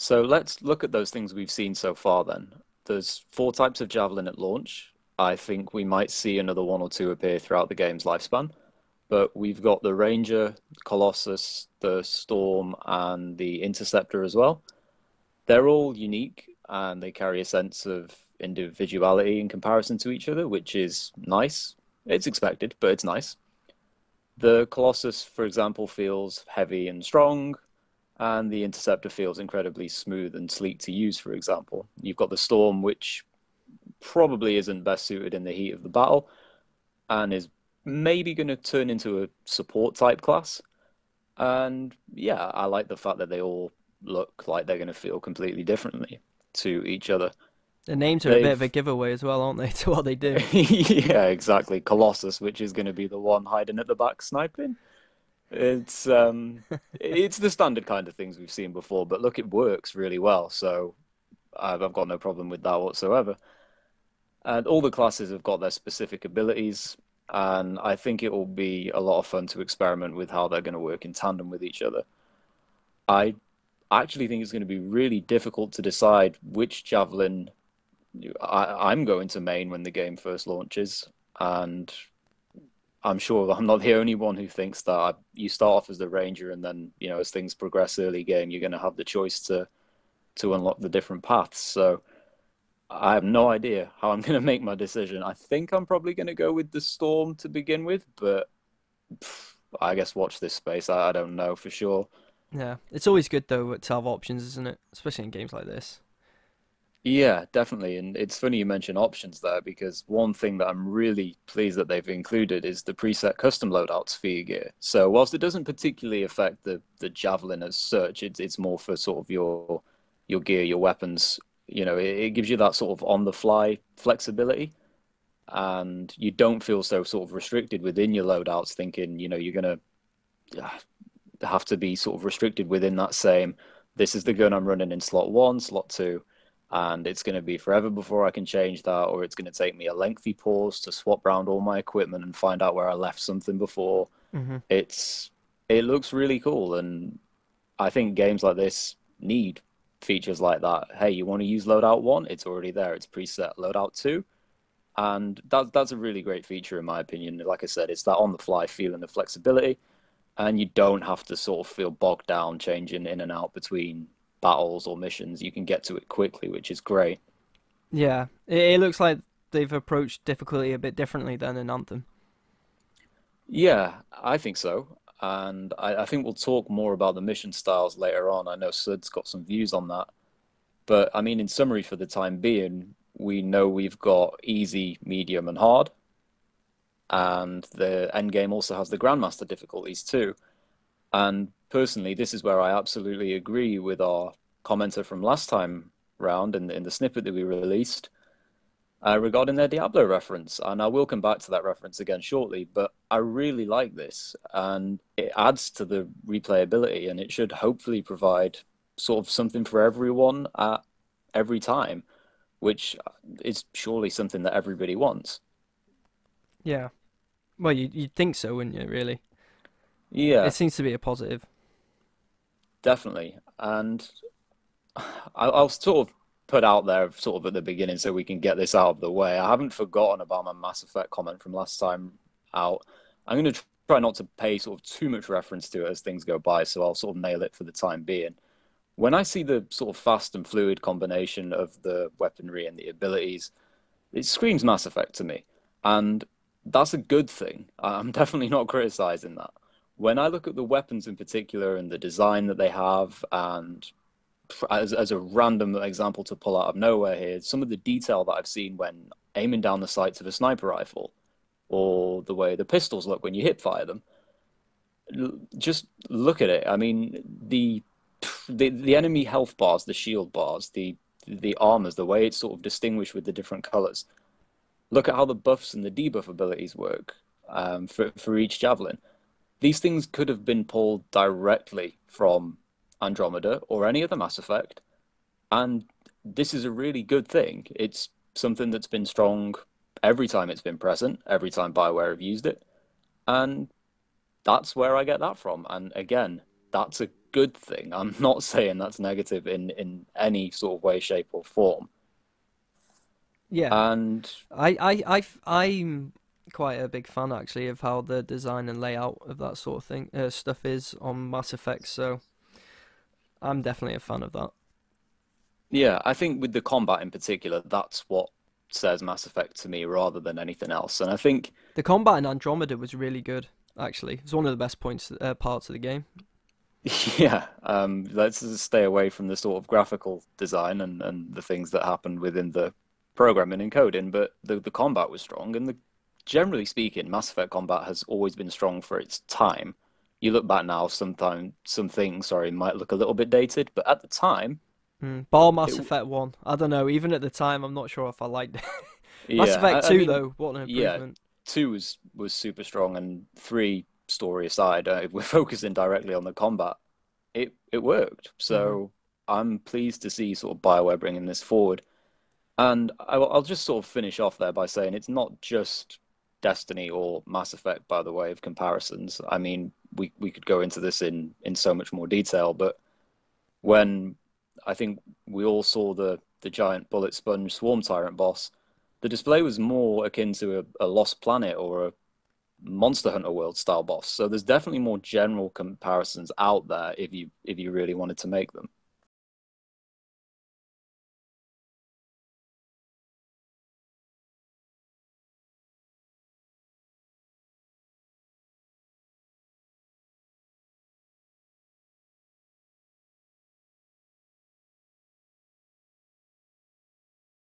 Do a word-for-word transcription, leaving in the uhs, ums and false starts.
So let's look at those things we've seen so far then. There's four types of Javelin at launch. I think we might see another one or two appear throughout the game's lifespan. But we've got the Ranger, Colossus, the Storm, and the Interceptor as well. They're all unique, and they carry a sense of individuality in comparison to each other, which is nice. It's expected, but it's nice. The Colossus, for example, feels heavy and strong, and the Interceptor feels incredibly smooth and sleek to use, for example. You've got the Storm, which probably isn't best suited in the heat of the battle, and is maybe going to turn into a support-type class. And yeah, I like the fact that they all look like they're going to feel completely differently to each other. The names are They've... a bit of a giveaway as well, aren't they, to what they do? Yeah, exactly. Colossus, which is going to be the one hiding at the back sniping. It's um, it's the standard kind of things we've seen before, but look, it works really well, so I've, I've got no problem with that whatsoever. And all the classes have got their specific abilities, and I think it will be a lot of fun to experiment with how they're going to work in tandem with each other. I actually think it's going to be really difficult to decide which Javelin I, I'm going to main when the game first launches, and I'm sure I'm not the only one who thinks that. You start off as the Ranger, and then, you know, as things progress early game, you're going to have the choice to to unlock the different paths. So I have no idea how I'm going to make my decision. I think I'm probably going to go with the Storm to begin with, but pff, I guess watch this space. I, I don't know for sure. Yeah, it's always good, though, to have options, isn't it? Especially in games like this. Yeah, definitely. And it's funny you mention options there, because one thing that I'm really pleased that they've included is the preset custom loadouts for your gear. So whilst it doesn't particularly affect the, the Javelin as such, it's, it's more for sort of your your gear, your weapons. You know, it, it gives you that sort of on-the-fly flexibility, and you don't feel so sort of restricted within your loadouts thinking, you know, you're going to have to be sort of restricted within that same, this is the gun I'm running in slot one, slot two, and it's going to be forever before I can change that, or it's going to take me a lengthy pause to swap around all my equipment and find out where I left something before. Mm-hmm. It's it looks really cool, and I think games like this need features like that. Hey, you want to use loadout one? It's already there. It's preset. Loadout two, and that that's a really great feature in my opinion. Like I said, it's that on-the-fly feeling of flexibility, and you don't have to sort of feel bogged down changing in and out between battles or missions. You can get to it quickly, which is great. Yeah, it looks like they've approached difficulty a bit differently than in Anthem. Yeah, I think so, and I, I think we'll talk more about the mission styles later on. I know Sud's got some views on that, but I mean, in summary, for the time being, we know we've got easy, medium, and hard, and the end game also has the Grandmaster difficulties too. And personally, this is where I absolutely agree with our commenter from last time round in the, in the snippet that we released uh, regarding their Diablo reference. And I will come back to that reference again shortly, but I really like this, and it adds to the replayability, and it should hopefully provide sort of something for everyone at every time, which is surely something that everybody wants. Yeah. Well, you, you'd think so, wouldn't you, really? Yeah, it seems to be a positive. Definitely, and I'll sort of put out there, sort of at the beginning, so we can get this out of the way. I haven't forgotten about my Mass Effect comment from last time out. I'm going to try not to pay sort of too much reference to it as things go by, so I'll sort of nail it for the time being. When I see the sort of fast and fluid combination of the weaponry and the abilities, it screams Mass Effect to me, and that's a good thing. I'm definitely not criticizing that. When I look at the weapons in particular and the design that they have, and as, as a random example to pull out of nowhere here, some of the detail that I've seen when aiming down the sights of a sniper rifle, or the way the pistols look when you hip fire them, just look at it. I mean, the the, the enemy health bars, the shield bars, the, the armors, the way it's sort of distinguished with the different colors. Look at how the buffs and the debuff abilities work um, for, for each Javelin. These things could have been pulled directly from Andromeda or any other Mass Effect, and this is a really good thing. It's something that's been strong every time it's been present, every time BioWare have used it, and that's where I get that from. And again, that's a good thing. I'm not saying that's negative in, in any sort of way, shape or form. Yeah. And I, I, I, I'm quite a big fan, actually, of how the design and layout of that sort of thing uh, stuff is on Mass Effect, so I'm definitely a fan of that. Yeah, I think with the combat in particular, that's what says Mass Effect to me rather than anything else. And I think the combat in Andromeda was really good, actually. It's one of the best points uh, parts of the game. Yeah, um, let's just stay away from the sort of graphical design and, and the things that happened within the programming and coding, but the, the combat was strong. And the, generally speaking, Mass Effect combat has always been strong for its time. You look back now, sometime, some things sorry, might look a little bit dated, but at the time... Mm, bar Mass it, Effect one. I don't know, even at the time, I'm not sure if I liked it. Mass yeah, Effect two, I mean, though, what an improvement. Yeah, two was, was super strong, and three... story aside, uh, if we're focusing directly on the combat, it it worked. So mm-hmm. I'm pleased to see sort of BioWare bringing this forward. And I, I'll just sort of finish off there by saying it's not just Destiny or Mass Effect, by the way, of comparisons. I mean, we, we could go into this in, in so much more detail, but when I think we all saw the, the giant bullet sponge swarm tyrant boss, the display was more akin to a, a Lost Planet or a Monster Hunter World style boss. So there's definitely more general comparisons out there if you if you really wanted to make them.